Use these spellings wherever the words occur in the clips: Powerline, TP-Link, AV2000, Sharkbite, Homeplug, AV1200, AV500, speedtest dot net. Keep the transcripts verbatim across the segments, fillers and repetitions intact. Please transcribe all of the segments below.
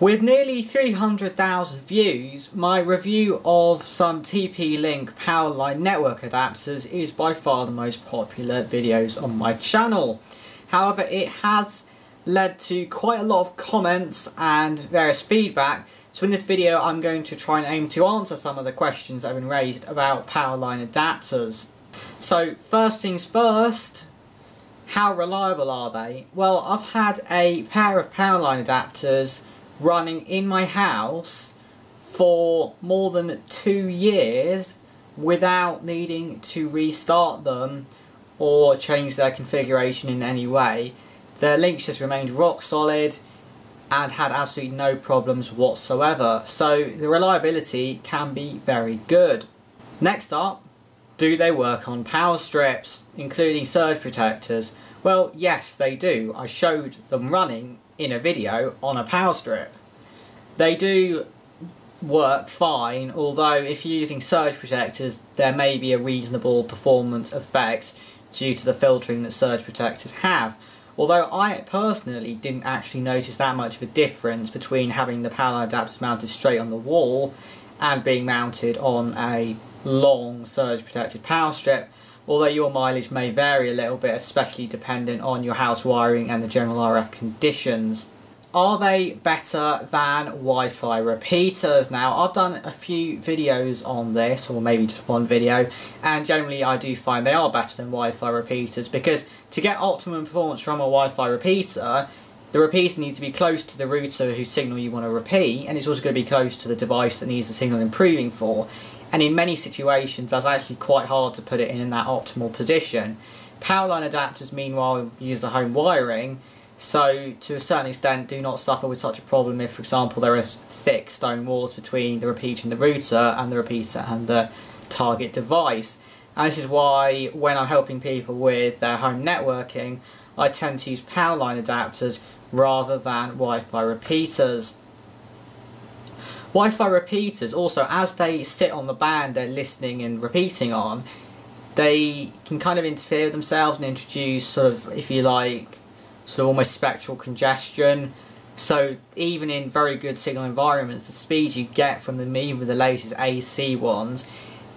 With nearly three hundred thousand views, my review of some T P-Link Powerline network adapters is by far the most popular videos on my channel. However, it has led to quite a lot of comments and various feedback, so in this video I'm going to try and aim to answer some of the questions that have been raised about Powerline adapters. So first things first, how reliable are they? Well, I've had a pair of Powerline adapters running in my house for more than two years without needing to restart them or change their configuration in any way. Their links just remained rock solid and had absolutely no problems whatsoever, so the reliability can be very good. Next up, do they work on power strips, including surge protectors? Well, yes they do. I showed them running in a video on a power strip. They do work fine, although if you're using surge protectors there may be a reasonable performance effect due to the filtering that surge protectors have, although I personally didn't actually notice that much of a difference between having the Powerline adapters mounted straight on the wall and being mounted on a long surge protected power strip, although your mileage may vary a little bit, especially dependent on your house wiring and the general R F conditions. Are they better than Wi-Fi repeaters? Now, I've done a few videos on this, or maybe just one video, and generally I do find they are better than Wi-Fi repeaters, because to get optimum performance from a Wi-Fi repeater, the repeater needs to be close to the router whose signal you want to repeat, and it's also going to be close to the device that needs the signal improving for. And in many situations that's actually quite hard to put it in in that optimal position. Powerline adapters meanwhile use the home wiring, so to a certain extent do not suffer with such a problem if, for example, there is thick stone walls between the repeater and the router and the repeater and the target device. And this is why when I'm helping people with their home networking I tend to use Powerline adapters rather than Wi-Fi repeaters. Wi-Fi repeaters also, as they sit on the band they're listening and repeating on, they can kind of interfere with themselves and introduce sort of, if you like, sort of almost spectral congestion. So even in very good signal environments, the speed you get from them, even with the latest A C ones,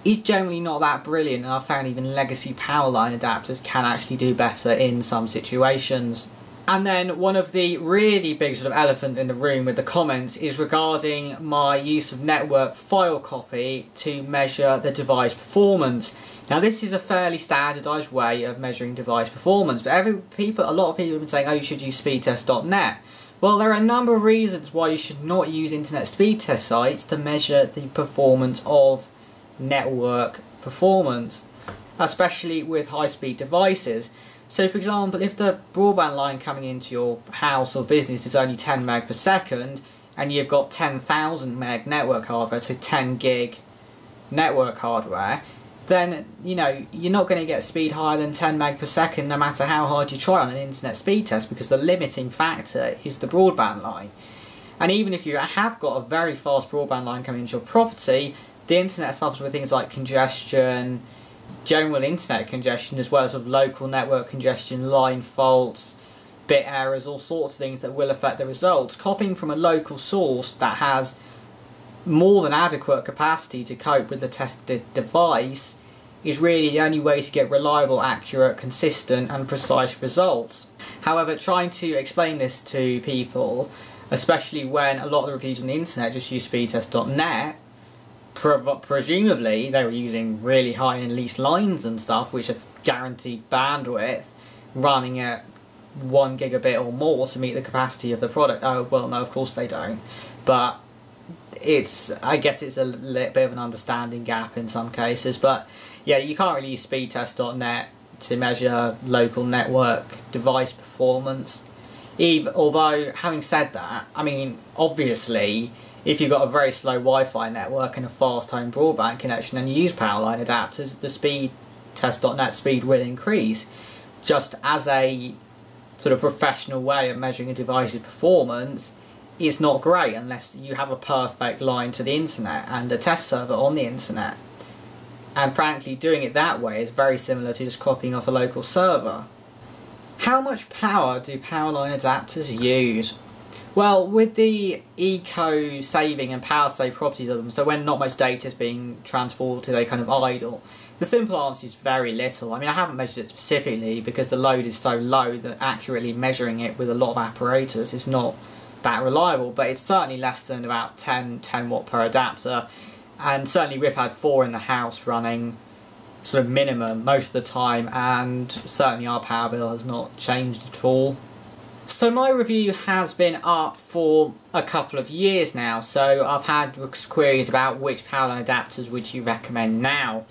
is generally not that brilliant, and I've found even legacy Powerline adapters can actually do better in some situations. And then one of the really big sort of elephant in the room with the comments is regarding my use of network file copy to measure the device performance. Now this is a fairly standardised way of measuring device performance, but every people, a lot of people have been saying, oh, you should use speedtest dot net. Well, there are a number of reasons why you should not use internet speed test sites to measure the performance of network performance, especially with high-speed devices. So for example, if the broadband line coming into your house or business is only ten meg per second and you've got ten thousand meg network hardware, so ten gig network hardware, then you know you're not going to get speed higher than ten meg per second no matter how hard you try on an internet speed test, because the limiting factor is the broadband line. And even if you have got a very fast broadband line coming into your property, the internet suffers with things like congestion, general internet congestion, as well as sort of local network congestion, line faults, bit errors, all sorts of things that will affect the results. Copying from a local source that has more than adequate capacity to cope with the tested device is really the only way to get reliable, accurate, consistent and precise results. However, trying to explain this to people, especially when a lot of the reviews on the internet just use speedtest dot net, presumably they were using really high and leased lines and stuff which have guaranteed bandwidth running at one gigabit or more to meet the capacity of the product. Oh well, no, of course they don't, but it's, I guess it's a little bit of an understanding gap in some cases. But yeah, you can't really use speedtest dot net to measure local network device performance. Even although, having said that, I mean obviously if you've got a very slow Wi-Fi network and a fast home broadband connection and you use Powerline adapters, the speedtest dot net speed will increase. Just as a sort of professional way of measuring a device's performance, it's not great unless you have a perfect line to the internet and a test server on the internet. And frankly, doing it that way is very similar to just copying off a local server. How much power do Powerline adapters use? Well, with the eco-saving and power-save properties of them, so when not much data is being transported, they kind of idle. The simple answer is very little. I mean, I haven't measured it specifically because the load is so low that accurately measuring it with a lot of apparatus is not that reliable, but it's certainly less than about ten watt per adapter, and certainly we've had four in the house running sort of minimum most of the time, and certainly our power bill has not changed at all. So my review has been up for a couple of years now, so I've had queries about which Powerline adapters would you recommend now.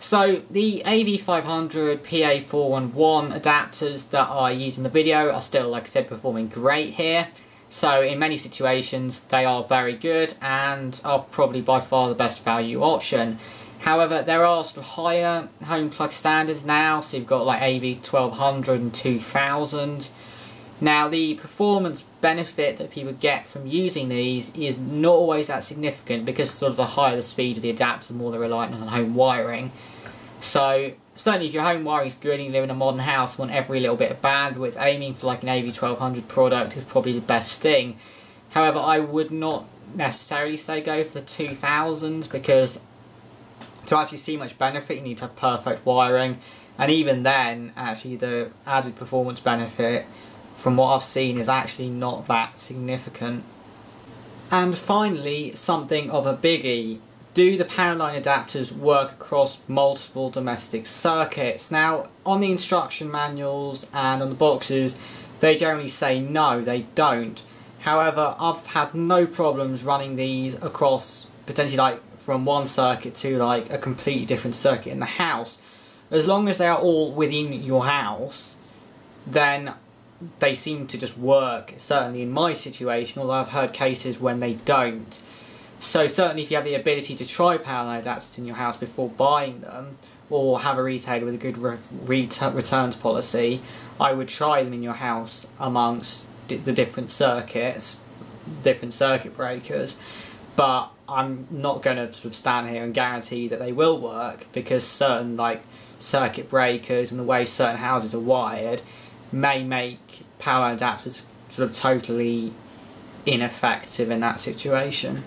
So the A V five hundred, P A four eleven adapters that I use in the video are still, like I said, performing great here. So in many situations they are very good and are probably by far the best value option. However, there are sort of higher Homeplug standards now, so you've got like A V twelve hundred and two thousand. Now the performance benefit that people get from using these is not always that significant because sort of the higher the speed of the adapter, the more they're reliant on home wiring. So certainly if your home wiring is good and you live in a modern house and want every little bit of bandwidth, aiming for like an A V twelve hundred product is probably the best thing. However, I would not necessarily say go for the two thousands because to actually see much benefit you need to have perfect wiring, and even then actually the added performance benefit from what I've seen is actually not that significant. And finally, something of a biggie. Do the Powerline adapters work across multiple domestic circuits? Now, on the instruction manuals and on the boxes, they generally say no, they don't. However, I've had no problems running these across, potentially like from one circuit to like a completely different circuit in the house. As long as they are all within your house, then they seem to just work, certainly in my situation, although I've heard cases when they don't. So certainly if you have the ability to try Powerline adapters in your house before buying them, or have a retailer with a good re re returns policy, I would try them in your house amongst the different circuits, different circuit breakers, but I'm not going to sort of stand here and guarantee that they will work, because certain like circuit breakers and the way certain houses are wired may make Powerline adapters sort of totally ineffective in that situation.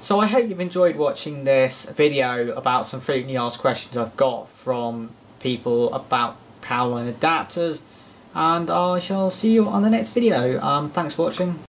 So I hope you've enjoyed watching this video about some frequently asked questions I've got from people about Powerline adapters, and I shall see you on the next video. Um, thanks for watching.